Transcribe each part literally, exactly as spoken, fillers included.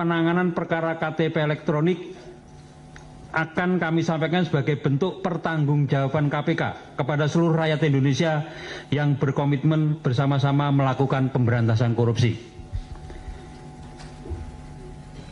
penanganan perkara K T P elektronik akan kami sampaikan sebagai bentuk pertanggungjawaban K P K kepada seluruh rakyat Indonesia yang berkomitmen bersama-sama melakukan pemberantasan korupsi.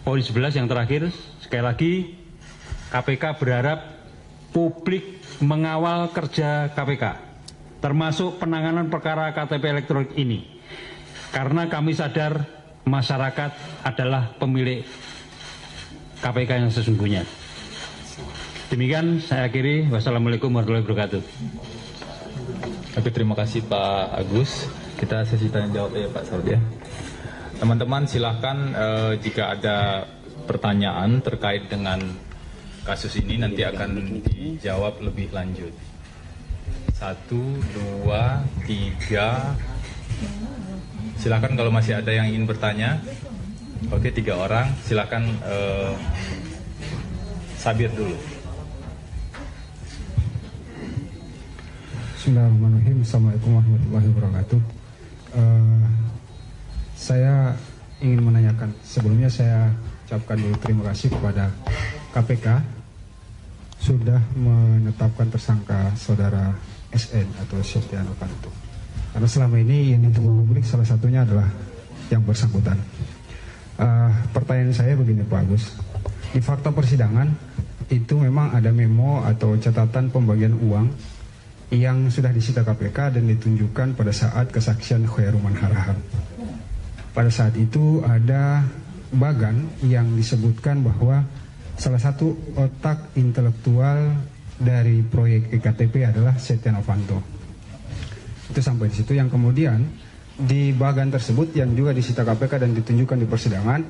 Poin sebelas yang terakhir, sekali lagi K P K berharap publik mengawal kerja K P K, termasuk penanganan perkara K T P elektronik ini, karena kami sadar masyarakat adalah pemilik K P K yang sesungguhnya. Demikian saya akhiri. Wassalamualaikum warahmatullahi wabarakatuh. Oke, terima kasih Pak Agus. Kita sesi tanya jawab ya Pak Saud ya. Teman-teman silahkan eh, jika ada pertanyaan terkait dengan kasus ini nanti akan dijawab lebih lanjut. Satu, dua, tiga. Silahkan kalau masih ada yang ingin bertanya. Oke, tiga orang. Silahkan eh, Sabir dulu. Bismillahirrahmanirrahim. Assalamualaikum warahmatullahi wabarakatuh. Uh, saya ingin menanyakan, sebelumnya saya ucapkan dulu terima kasih kepada K P K sudah menetapkan tersangka saudara S N atau Setya Novanto. Karena selama ini yang ditunggu publik salah satunya adalah yang bersangkutan. Uh, pertanyaan saya begini Pak Agus, di fakta persidangan itu memang ada memo atau catatan pembagian uang yang sudah disita K P K dan ditunjukkan pada saat kesaksian Khairulman Harahap. Pada saat itu ada Bagan yang disebutkan bahwa salah satu otak intelektual dari proyek E K T P adalah Setya Novanto. Itu sampai di situ. Yang kemudian di Bagan tersebut yang juga disita K P K dan ditunjukkan di persidangan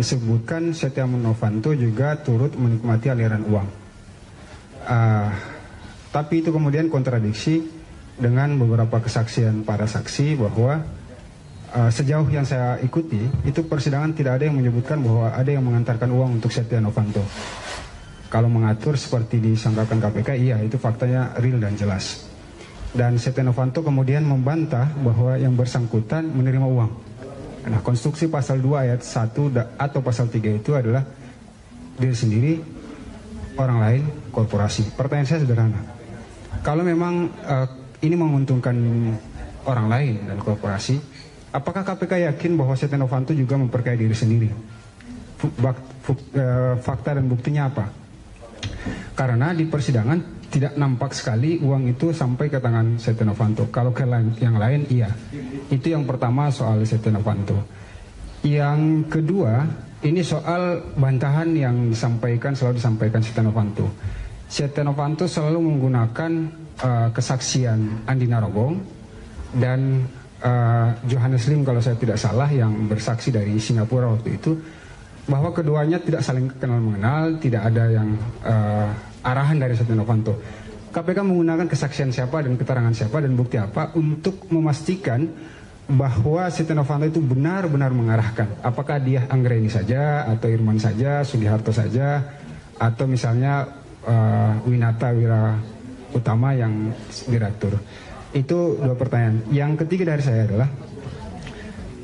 disebutkan Setya Novanto juga turut menikmati aliran uang. Uh, Tapi itu kemudian kontradiksi dengan beberapa kesaksian para saksi bahwa uh, sejauh yang saya ikuti, itu persidangan tidak ada yang menyebutkan bahwa ada yang mengantarkan uang untuk Setya Novanto. Kalau mengatur seperti disangkakan K P K, iya itu faktanya real dan jelas. Dan Setya Novanto kemudian membantah bahwa yang bersangkutan menerima uang. Nah, konstruksi pasal dua ayat satu atau pasal tiga itu adalah diri sendiri, orang lain, korporasi. Pertanyaan saya sederhana. Kalau memang uh, ini menguntungkan orang lain dan korporasi, apakah K P K yakin bahwa Setya Novanto juga memperkaya diri sendiri? Fak, fuk, uh, fakta dan buktinya apa? Karena di persidangan tidak nampak sekali uang itu sampai ke tangan Setya Novanto. Kalau ke yang lain, iya. Itu yang pertama soal Setya Novanto. Yang kedua, ini soal bantahan yang disampaikan, selalu disampaikan Setya Novanto. Setya Novanto selalu menggunakan uh, kesaksian Andi Narogong dan uh, Johannes Lim kalau saya tidak salah yang bersaksi dari Singapura waktu itu, bahwa keduanya tidak saling kenal mengenal, tidak ada yang uh, arahan dari Setya Novanto. K P K menggunakan kesaksian siapa dan keterangan siapa dan bukti apa untuk memastikan bahwa Setya Novanto itu benar-benar mengarahkan. Apakah dia Anggreni saja atau Irman saja, Sugiharto saja, atau misalnya Uh, Winata Wira Utama yang direktur. Itu dua pertanyaan. Yang ketiga dari saya adalah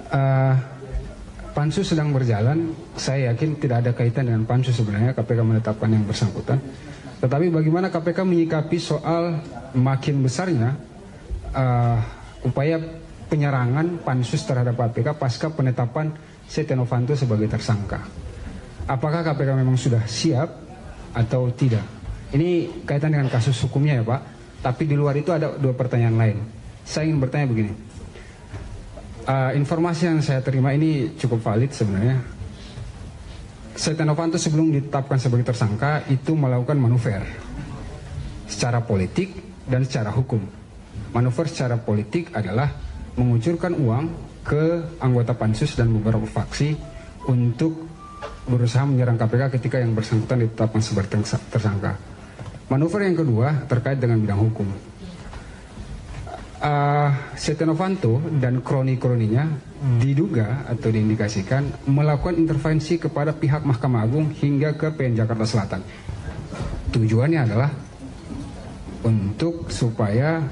uh, Pansus sedang berjalan. Saya yakin tidak ada kaitan dengan Pansus sebenarnya K P K menetapkan yang bersangkutan. Tetapi bagaimana K P K menyikapi soal makin besarnya uh, upaya penyerangan Pansus terhadap K P K pasca penetapan Setya Novanto sebagai tersangka. Apakah K P K memang sudah siap atau tidak? Ini kaitan dengan kasus hukumnya ya Pak. Tapi di luar itu ada dua pertanyaan lain. Saya ingin bertanya begini, uh, informasi yang saya terima ini cukup valid sebenarnya. Setya Novanto sebelum ditetapkan sebagai tersangka itu melakukan manuver secara politik dan secara hukum. Manuver secara politik adalah mengucurkan uang ke anggota Pansus dan beberapa faksi untuk berusaha menyerang K P K ketika yang bersangkutan ditetapkan sebagai tersangka. Manuver yang kedua terkait dengan bidang hukum. Uh, Setya Novanto dan kroni-kroninya diduga atau diindikasikan melakukan intervensi kepada pihak Mahkamah Agung hingga ke P N Jakarta Selatan. Tujuannya adalah untuk supaya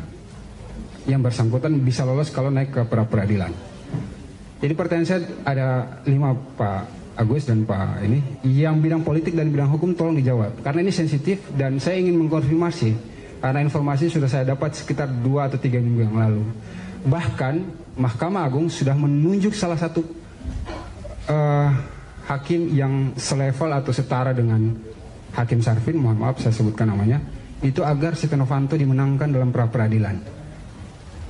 yang bersangkutan bisa lolos kalau naik ke pra peradilan. Jadi pertanyaan saya ada lima Pak Agus dan Pak ini yang bidang politik dan bidang hukum tolong dijawab karena ini sensitif dan saya ingin mengkonfirmasi karena informasi sudah saya dapat sekitar dua atau tiga minggu yang lalu. Bahkan Mahkamah Agung sudah menunjuk salah satu uh, hakim yang selevel atau setara dengan Hakim Sarfin, mohon maaf saya sebutkan namanya, itu agar Setya Novanto dimenangkan dalam pra peradilan.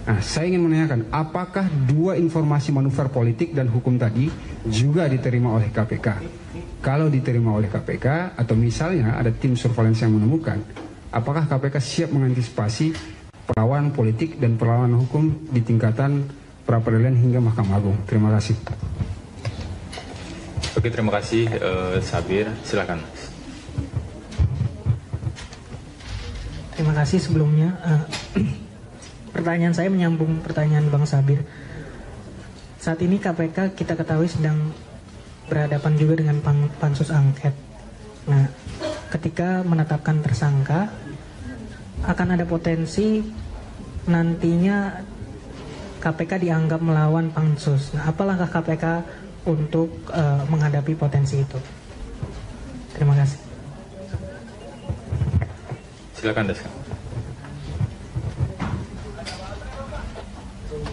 Nah, saya ingin menanyakan, apakah dua informasi manuver politik dan hukum tadi juga diterima oleh K P K? Kalau diterima oleh K P K, atau misalnya ada tim surveillance yang menemukan, apakah K P K siap mengantisipasi perlawanan politik dan perlawanan hukum di tingkatan pra peradilan hingga Mahkamah Agung? Terima kasih. Oke, terima kasih, eh, Sabir. Silakan. Terima kasih sebelumnya. Uh... Pertanyaan saya menyambung pertanyaan Bang Sabir. Saat ini K P K kita ketahui sedang berhadapan juga dengan pansus angket. Nah, ketika menetapkan tersangka, akan ada potensi nantinya K P K dianggap melawan pansus. Nah, apa langkah K P K untuk uh, menghadapi potensi itu? Terima kasih. Silakan Deska.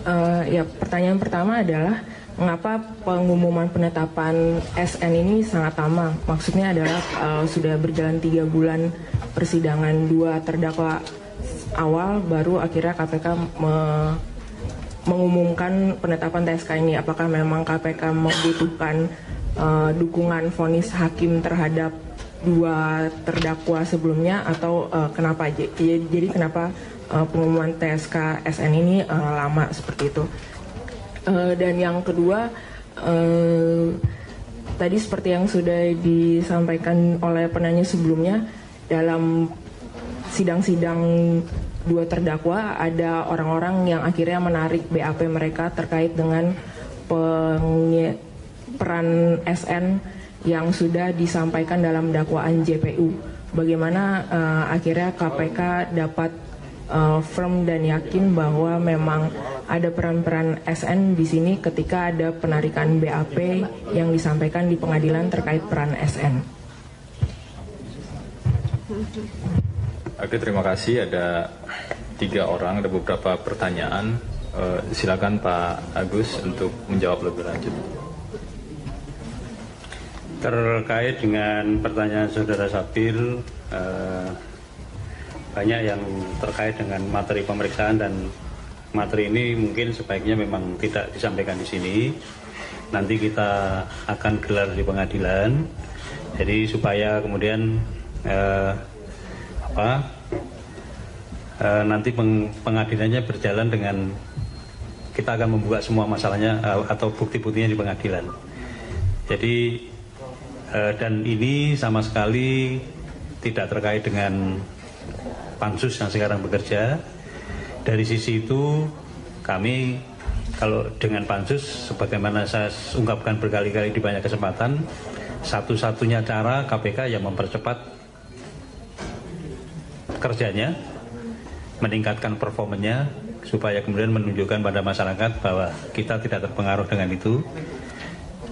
Uh, ya, pertanyaan pertama adalah mengapa pengumuman penetapan S N ini sangat lama? Maksudnya adalah uh, sudah berjalan tiga bulan persidangan dua terdakwa awal, baru akhirnya K P K me mengumumkan penetapan T S K ini. Apakah memang K P K membutuhkan uh, dukungan vonis hakim terhadap dua terdakwa sebelumnya atau uh, kenapa? Jadi, jadi kenapa? Uh, pengumuman T S K S N ini uh, lama seperti itu. Uh, dan yang kedua, uh, tadi seperti yang sudah disampaikan oleh penanya sebelumnya, dalam sidang-sidang dua terdakwa ada orang-orang yang akhirnya menarik B A P mereka terkait dengan peran S N yang sudah disampaikan dalam dakwaan J P U. Bagaimana uh, akhirnya K P K dapat Uh, firm dan yakin bahwa memang ada peran-peran S N di sini ketika ada penarikan B A P yang disampaikan di pengadilan terkait peran S N. Oke, terima kasih. Ada tiga orang, ada beberapa pertanyaan. Uh, silakan Pak Agus untuk menjawab lebih lanjut. Terkait dengan pertanyaan saudara Sapil, uh, banyak yang terkait dengan materi pemeriksaan dan materi ini mungkin sebaiknya memang tidak disampaikan di sini. Nanti kita akan gelar di pengadilan. Jadi supaya kemudian eh, apa eh, nanti peng, pengadilannya berjalan dengan kita akan membuka semua masalahnya eh, atau bukti-buktinya di pengadilan. Jadi eh, dan ini sama sekali tidak terkait dengan pansus yang sekarang bekerja. Dari sisi itu kami kalau dengan pansus sebagaimana saya ungkapkan berkali-kali di banyak kesempatan, satu-satunya cara K P K yang mempercepat kerjanya, meningkatkan performanya supaya kemudian menunjukkan pada masyarakat bahwa kita tidak terpengaruh dengan itu.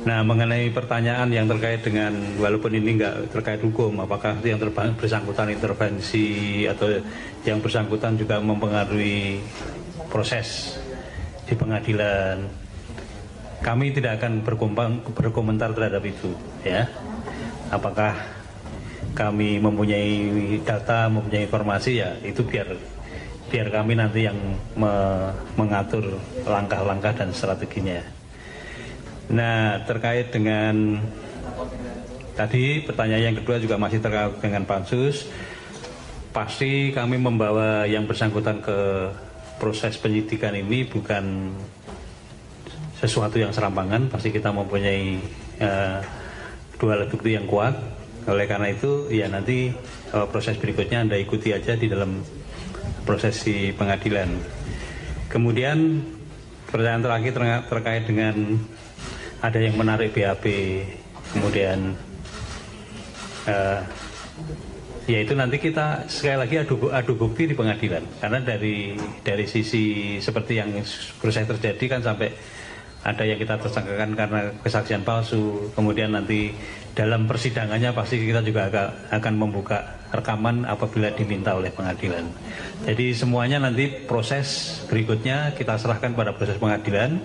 Nah, mengenai pertanyaan yang terkait dengan, walaupun ini nggak terkait hukum, apakah yang bersangkutan intervensi atau yang bersangkutan juga mempengaruhi proses di pengadilan, kami tidak akan berkomentar terhadap itu, ya. Apakah kami mempunyai data, mempunyai informasi, ya itu biar biar kami nanti yang me- mengatur langkah-langkah dan strateginya. Nah, terkait dengan tadi pertanyaan yang kedua juga masih terkait dengan pansus, pasti kami membawa yang bersangkutan ke proses penyidikan ini bukan sesuatu yang serampangan, pasti kita mempunyai eh, dua alat bukti yang kuat. Oleh karena itu, ya nanti eh, proses berikutnya Anda ikuti aja di dalam proses di pengadilan. Kemudian pertanyaan terakhir terkait dengan ada yang menarik B A P, kemudian uh, ya itu nanti kita sekali lagi adu, adu bukti di pengadilan. Karena dari dari sisi seperti yang baru saya terjadi kan sampai ada yang kita tersangkakan karena kesaksian palsu, kemudian nanti dalam persidangannya pasti kita juga akan membuka rekaman apabila diminta oleh pengadilan. Jadi semuanya nanti proses berikutnya kita serahkan pada proses pengadilan,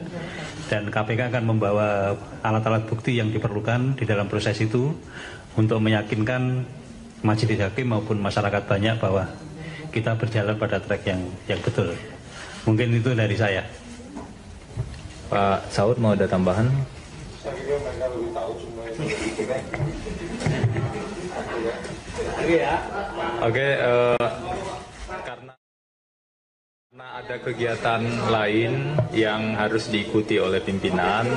dan K P K akan membawa alat-alat bukti yang diperlukan di dalam proses itu untuk meyakinkan majelis hakim maupun masyarakat banyak bahwa kita berjalan pada track yang yang betul. Mungkin itu dari saya. Pak Saud mau ada tambahan? Oke, uh, karena, karena ada kegiatan lain yang harus diikuti oleh pimpinan.